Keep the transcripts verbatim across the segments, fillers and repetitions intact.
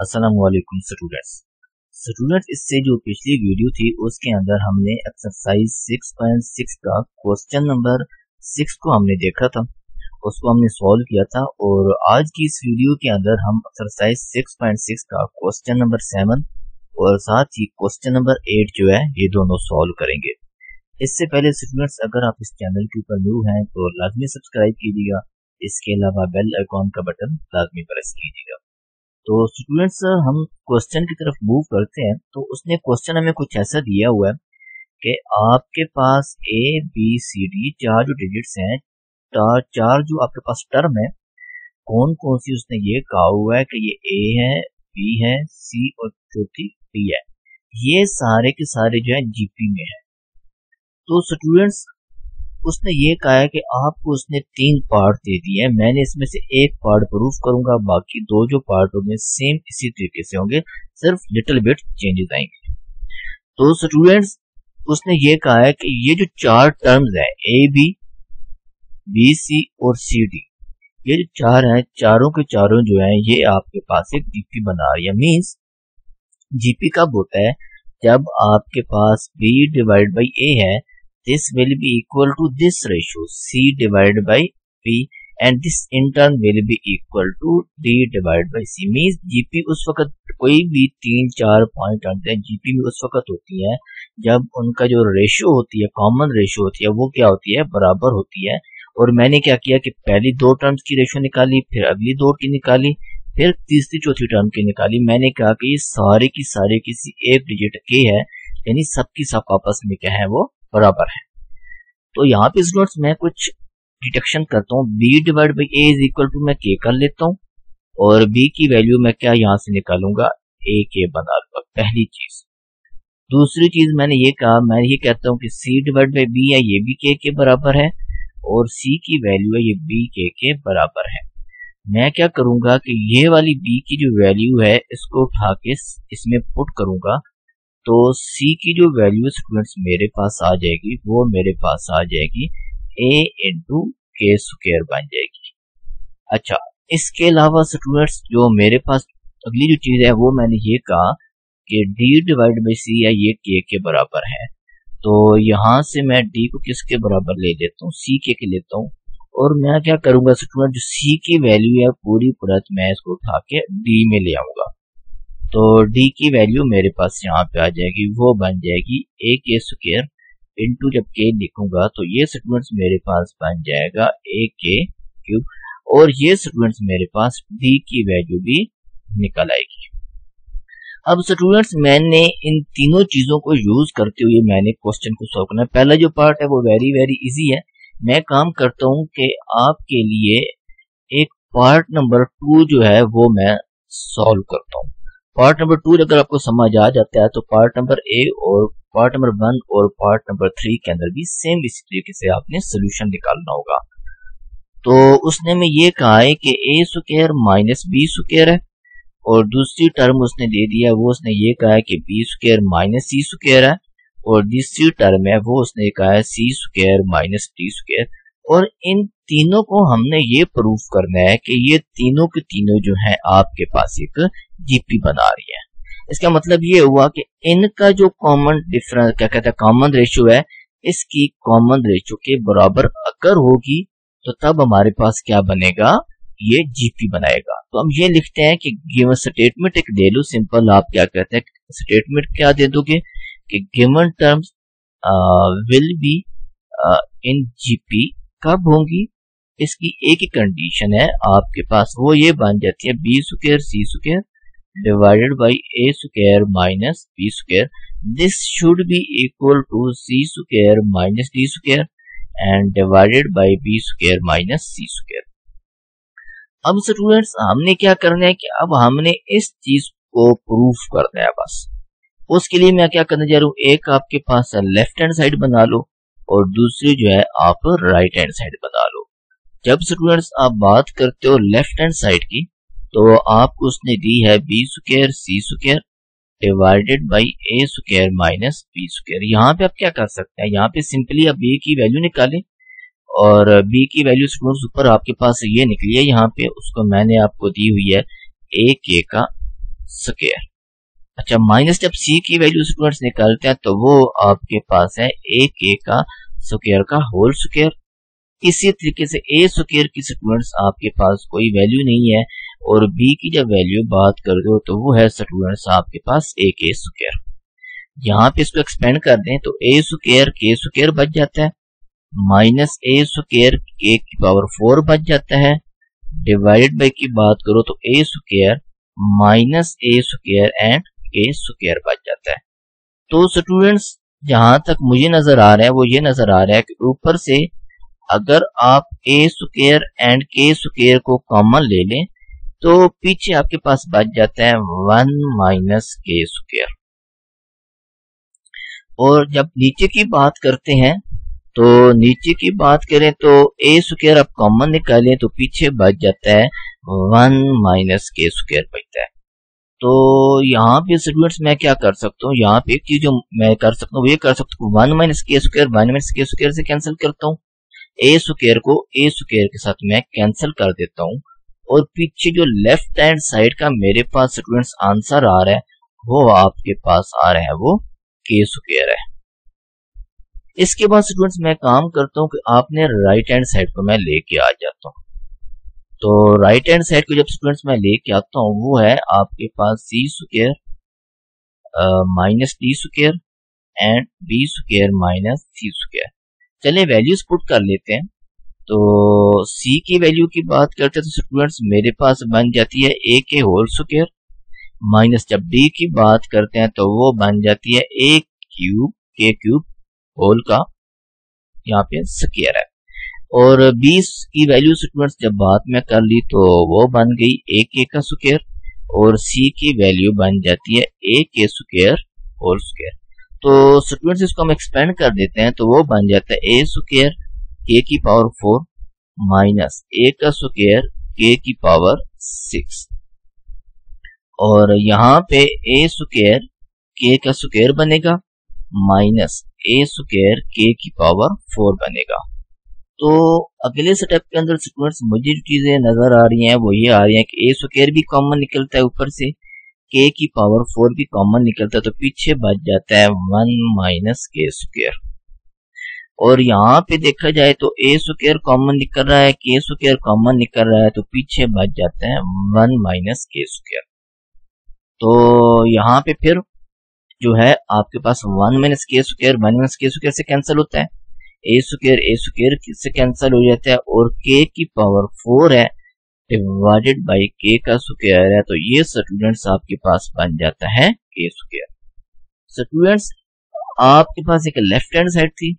अस्सलामुअलैकुम students students इससे जो पिछली वीडियो थी उसके अंदर हमने एक्सरसाइज सिक्स पॉइंट सिक्स का क्वेश्चन नंबर सिक्स को हमने देखा था, उसको हमने सॉल्व किया था। और आज की इस वीडियो के अंदर हम एक्सरसाइज सिक्स पॉइंट सिक्स का क्वेश्चन नंबर सेवन और साथ ही क्वेश्चन नंबर एट जो है ये दोनों सॉल्व करेंगे। इससे पहले स्टूडेंट्स अगर आप इस चैनल के ऊपर न्यू हैं तो लाजमी सब्सक्राइब कीजिएगा, इसके अलावा बेल आइकॉन का बटन लाजमी प्रेस कीजिएगा। तो स्टूडेंट्स हम क्वेश्चन की तरफ मूव करते हैं। तो उसने क्वेश्चन हमें कुछ ऐसा दिया हुआ है कि आपके पास ए बी सी डी चार जो डिजिट्स हैं, चार जो आपके पास टर्म है कौन कौन सी, उसने ये कहा हुआ है कि ये ए है, बी है, सी और चौथी डी है। ये सारे के सारे जो है जीपी में है। तो स्टूडेंट्स उसने ये कहा है कि आपको उसने तीन पार्ट दे दिए हैं, मैंने इसमें से एक पार्ट प्रूफ करूंगा, बाकी दो जो पार्ट होंगे सेम इसी तरीके से होंगे, सिर्फ लिटिल बिट चेंजेस आएंगे। तो स्टूडेंट्स उसने ये कहा है कि ये जो चार टर्म्स हैं ए बी बी सी और सी डी, ये जो चार हैं चारों के चारों जो हैं ये आपके पास एक जीपी बना रही है। मीन्स जीपी कब होता है जब आपके पास बी डिवाइड बाई ए है, this will be equal to this ratio c divided by b and this in turn will be equal to d divided by c। means gp उस वक्त कोई भी तीन चार पॉइंट आते हैं gp में उस वक्त होती है जब उनका जो रेशियो होती है, कॉमन रेशियो होती है, वो क्या होती है, बराबर होती है। और मैंने क्या किया कि पहली दो टर्म्स की रेशियो निकाली, फिर अगली दो की निकाली, फिर तीसरी चौथी टर्म की निकाली। मैंने कहा कि सारे की सारे किसी एक डिजिट के है, यानी सबकी सब आपस में क्या है वो बराबर है। तो यहाँ पे स्टूडेंट्स मैं कुछ डिडक्शन करता हूँ, b divide by a is equal to मैं k कर लेता हूँ और b की वैल्यू मैं क्या यहाँ से निकालूंगा, a k बना लूंगा, पहली चीज। दूसरी चीज मैंने ये कहा, मैं ये कहता हूँ कि c डिवाइड बाई b है, ये भी k के बराबर है और c की वैल्यू है ये b k के बराबर है। मैं क्या करूंगा कि ये वाली b की जो वैल्यू है इसको उठा के इसमें पुट करूंगा, तो C की जो वैल्यू स्टूडेंट्स मेरे पास आ जाएगी वो मेरे पास आ जाएगी A इंटू के स्क्वायर बन जाएगी। अच्छा, इसके अलावा स्टूडेंट्स जो मेरे पास अगली जो चीज है वो मैंने ये कहा कि D डिवाइड बाई सी है, ये K के बराबर है। तो यहाँ से मैं D को किसके बराबर ले लेता हूँ, C के, के लेता हूँ। और मैं क्या करूंगा स्टूडेंट, जो C की वैल्यू है पूरी पूरत मैं इसको उठा के D में ले आऊंगा, तो d की वैल्यू मेरे पास यहाँ पे आ जाएगी, वो बन जाएगी a के स्क्वायर इंटू जब k लिखूंगा तो ये स्टूडेंट्स मेरे पास बन जाएगा a के क्यूब और ये स्टूडेंट्स मेरे पास d की वैल्यू भी निकल आएगी। अब स्टूडेंट्स मैंने इन तीनों चीजों को यूज करते हुए मैंने क्वेश्चन को सॉल्व करना है। पहला जो पार्ट है वो वेरी वेरी इजी है। मैं काम करता हूँ कि आपके लिए एक पार्ट नंबर टू जो है वो मैं सॉल्व करता हूँ। पार्ट नंबर टू अगर आपको समझ आ जाता है तो पार्ट नंबर ए और पार्ट नंबर वन और पार्ट नंबर थ्री के अंदर भी सेम इसी तरीके से आपने सोल्यूशन निकालना होगा। तो उसने में ये कहा है कि A square minus B square है और दूसरी टर्म उसने दे दिया वो उसने ये कहा है कि B square minus C square है और तीसरी टर्म है वो उसने कहा है C square minus D square. और इन तीनों को हमने ये प्रूफ करना है कि ये तीनों के तीनों जो हैं आपके पास एक जीपी बना रही है। इसका मतलब ये हुआ कि इनका जो कॉमन डिफरेंस क्या कहता है, कॉमन रेशियो है, इसकी कॉमन रेशियो के बराबर अगर होगी तो तब हमारे पास क्या बनेगा, ये जीपी बनाएगा। तो हम ये लिखते हैं कि गिवन स्टेटमेंट एक दे लो, सिंपल आप क्या कहते हैं स्टेटमेंट क्या दे दोगे कि given terms will be in GP कब होंगी, इसकी एक ही कंडीशन है आपके पास, वो ये बन जाती है B square C square divided by A square minus B square, this should be equal to C square minus D square and divided by B square minus C square. अब स्टूडेंट्स हमने क्या करना है कि अब हमने इस चीज को प्रूफ करना है बस। उसके लिए मैं क्या करने जा रहा हूँ, एक आपके पास लेफ्ट हैंड साइड बना लो और दूसरी जो है आप राइट हैंड साइड बना लो। जब स्टूडेंट्स आप बात करते हो लेफ्ट हैंड साइड की तो आपको उसने दी है B square C square divided by A square minus B square. यहाँ पे आप क्या कर सकते हैं, यहाँ पे सिंपली आप बी की वैल्यू निकालें और बी की वैल्यू स्टूडेंट्स ऊपर आपके पास ये निकली है, यहाँ पे उसको मैंने आपको दी हुई है ए के का स्क्वायर। अच्छा, माइनस जब c की वैल्यू स्क्वायर से निकालते हैं तो वो आपके पास है a k का स्क्वायर का होल स्क्वायर। इसी तरीके से a स्क्वायर की स्टूडेंट्स आपके पास कोई वैल्यू नहीं है और b की जब वैल्यू बात कर दो तो वो है स्टूडेंट्स आपके पास a k स्क्वायर। यहाँ पे इसको एक्सपेंड कर दें तो a स्क्वायर k स्क्वायर बच जाता है, माइनस a स्क्वायर k की पावर फोर बच जाता है, डिवाइडेड बाई की बात करो तो a square minus a square and k square बच जाता है। तो स्टूडेंट्स जहां तक मुझे नजर आ रहा है वो ये नजर आ रहा है कि ऊपर से अगर आप a square and k square को कॉमन ले लें तो पीछे आपके पास बच जाता है वन माइनस k स्क्वायर। और जब नीचे की बात करते हैं तो नीचे की बात करें तो a स्क्वायर आप कॉमन निकालें तो पीछे बच जाता है वन माइनस k स्क्वायर बचता है। तो यहाँ पे स्टूडेंट्स मैं क्या कर सकता हूँ, यहाँ पे एक चीज जो मैं कर सकता हूँ वो ये कर सकता हूँ one minus k square one minus k square से कैंसिल करता हूँ, ए स्क्वायर को ए स्क्वायर के साथ मैं कैंसिल कर देता हूँ और पीछे जो लेफ्ट हैंड साइड का मेरे पास स्टूडेंट्स आंसर आ रहा है वो आपके पास आ रहा है वो के स्क्वायर है। इसके बाद स्टूडेंट्स मैं काम करता हूँ कि आपने राइट हैंड साइड को मैं लेके आ जाता हूँ। तो राइट हैंड साइड को जब स्टूडेंट्स मैं लेके आता हूँ वो है आपके पास C square minus D square and B square minus C square. चलिए वैल्यूज पुट कर लेते हैं। तो c की वैल्यू की बात करते हैं तो स्टूडेंट्स मेरे पास बन जाती है a के होल स्क्वायर, माइनस जब d की बात करते हैं तो वो बन जाती है a क्यूब के क्यूब होल का यहाँ पे स्क्वायर है। और b की वैल्यू स्टूडेंट्स जब बात में कर ली तो वो बन गई a के का स्क्वायर और c की वैल्यू बन जाती है a के स्क्वायर होल स्क्वायर। तो स्टूडेंट्स इसको हम एक्सपेंड कर देते हैं तो वो बन जाता है a स्क्वायर k की पावर फोर माइनस a का स्क्वायर k की पावर सिक्स। और यहाँ पे a स्क्वायर k का स्क्वायर बनेगा माइनस a स्क्वायर k की पावर फोर बनेगा। तो अगले स्टेप के अंदर स्टूडेंट्स मुझे जो चीजें नजर आ रही हैं वो ये आ रही हैं कि a स्क्वायर भी कॉमन निकलता है ऊपर से, k की पावर फोर भी कॉमन निकलता है तो पीछे बच जाता है वन माइनस k स्क्वायर। और यहाँ पे देखा जाए तो a स्क्वायर कॉमन निकल रहा है, k स्क्वायर कॉमन निकल रहा है तो पीछे बच जाता है वन माइनस k स्क्वायर। तो यहाँ पे फिर जो है आपके पास one minus k square one minus k square से कैंसिल होता है, a स्क्वायर a स्क्वायर से कैंसिल हो जाता है और k की पावर फोर है डिवाइडेड बाई k का स्क्वायर है तो ये स्टूडेंट्स आपके पास बन जाता है k स्क्वायर। स्टूडेंट्स आपके पास एक लेफ्ट हैंड साइड थी,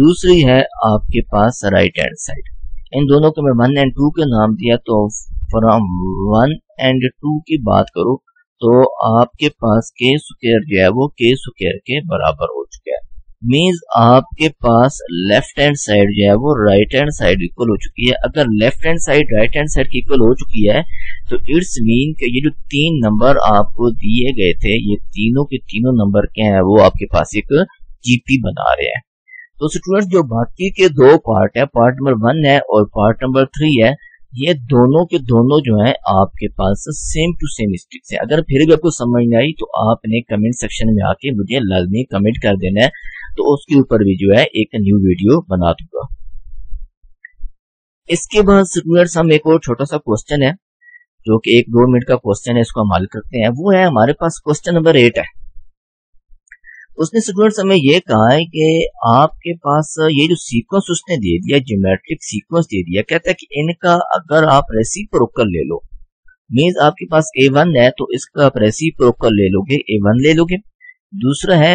दूसरी है आपके पास राइट हैंड साइड। इन दोनों को मैं वन एंड टू के नाम दिया। तो फ्रॉम वन एंड टू की बात करो तो आपके पास k स्क्वायर जो है वो k स्क्वायर के बराबर हो चुका है। मीन्स आपके पास लेफ्ट हैंड साइड जो है वो राइट हैंड साइड इक्वल हो चुकी है। अगर left hand side right hand side की इक्वल हो चुकी है तो इट्स मीन कि ये जो तीन नंबर आपको दिए गए थे ये तीनों के तीनों नंबर के हैं वो आपके पास एक जीपी बना रहे हैं। तो स्टूडेंट्स जो बाकी के दो पार्ट है, पार्ट नंबर वन है और पार्ट नंबर थ्री है, ये दोनों के दोनों जो है आपके पास सेम टू सेम स्टिक्स है। अगर फिर भी आपको समझ नहीं आई तो आपने कमेंट सेक्शन में आके मुझे लाजमी कमेंट कर देना है तो उसके ऊपर भी जो है एक न्यू वीडियो बना दूंगा। इसके बाद स्टूडेंट्स हम एक और छोटा सा क्वेश्चन है जो कि एक दो मिनट का क्वेश्चन है, इसको हम हल करते हैं। वो है हमारे पास क्वेश्चन नंबर एट है। उसने स्टूडेंट्स हमें ये कहा है कि आपके पास ये जो सीक्वेंस उसने दे दिया ज्योमेट्रिक सीक्वेंस दे दिया, कहता है कि इनका अगर आप रेसिप्रोकल ले लो, मीन्स आपके पास ए वन है तो इसका आप रेसिप्रोकल ले लोगे, ए वन ले लोगे। दूसरा है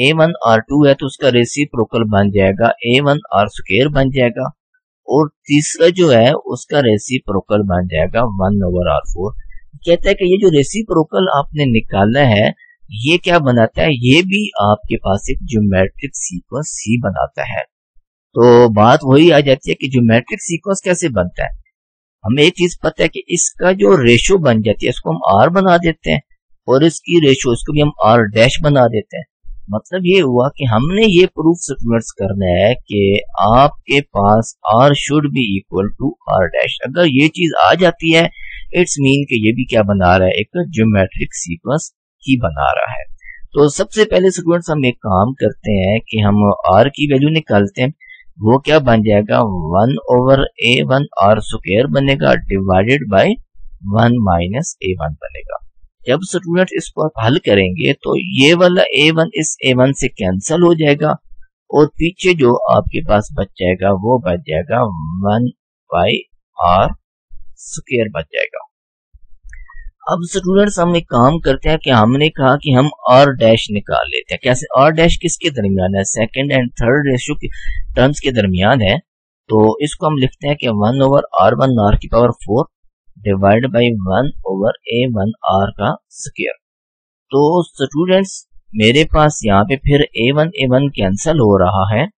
ए वन आर टू है तो उसका रेसिप्रोकल बन जाएगा ए वन आर स्क्वायर बन जाएगा। और तीसरा जो है उसका रेसिप्रोकल बन जाएगा वन ओवर आर फोर। कहता है कि ये जो रेसिप्रोकल आपने निकाला है ये क्या बनाता है, ये भी आपके पास एक ज्योमेट्रिक सीक्वेंस ही बनाता है। तो बात वही आ जाती है कि ज्योमेट्रिक सीक्वेंस कैसे बनता है। हमें एक चीज पता है कि इसका जो रेशो बन जाती है इसको हम आर बना देते हैं और इसकी रेशो इसको भी हम आर डैश बना देते हैं। मतलब ये हुआ कि हमने ये प्रूफ स्टूडेंट्स करना है कि आपके पास R should be equal to R dash. अगर ये चीज आ जाती है इट्स मीन कि ये भी क्या बना रहा है, एक ज्योमेट्रिक सीक्वेंस ही बना रहा है। तो सबसे पहले स्टूडेंट्स हम एक काम करते हैं कि हम आर की वैल्यू निकालते हैं, वो क्या बन जाएगा one over A one R square बनेगा divided by one minus A one बनेगा। जब स्टूडेंट इसको हल करेंगे तो ये वाला ए वन इस ए वन से कैंसिल हो जाएगा और पीछे जो आपके पास बच जाएगा वो बच जाएगा वन बाई आर स्क्वायर बच जाएगा। अब स्टूडेंट्स हम एक काम करते हैं कि हमने कहा कि हम आर डैश निकाल लेते हैं। कैसे? आर डैश किसके दरमियान है? सेकंड एंड थर्ड रेशो के टर्म्स के दरमियान है। तो इसको हम लिखते हैं कि one over R one R की power four divide by one over A one R का स्क्वायर। तो स्टूडेंट्स मेरे पास यहाँ पे फिर A one A one cancel हो रहा है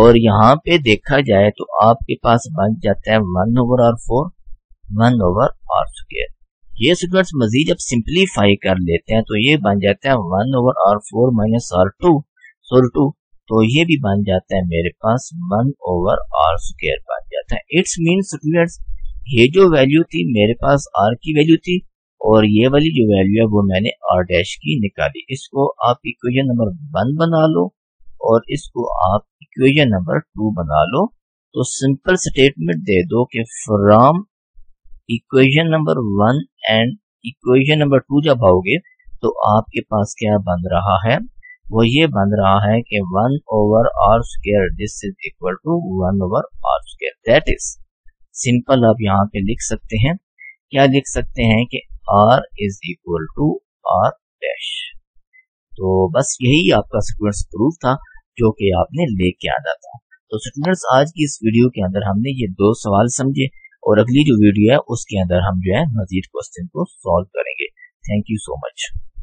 और यहाँ पे देखा जाए तो आपके पास बन जाता है one over R four one over R square. ये स्क्वायर मजीद जब सिंपलीफाई कर लेते हैं तो ये बन जाता है one over R four minus R two सोर टू। तो ये भी बन जाता है मेरे पास वन ओवर आर स्क्वायर बन जाता है। इट्स मीन स्टूडेंट्स ये जो वैल्यू थी मेरे पास आर की वैल्यू थी और ये वाली जो वैल्यू है वो मैंने आर डैश की निकाली। इसको आप इक्वेशन नंबर वन बना लो और इसको आप इक्वेशन नंबर टू बना लो। तो सिंपल स्टेटमेंट दे दो कि from equation number one and equation number two जब आओगे तो आपके पास क्या बन रहा है, वो ये बन रहा है कि one over R square this is equal to one over R square that is simple. आप यहाँ पे लिख सकते हैं, क्या लिख सकते हैं कि R is equal to R dash. तो बस यही आपका स्टूडेंट्स प्रूफ था जो कि आपने लेके आना था। तो स्टूडेंट्स आज की इस वीडियो के अंदर हमने ये दो सवाल समझे और अगली जो वीडियो है उसके अंदर हम जो है मजीद क्वेश्चन को सॉल्व करेंगे। Thank you so much.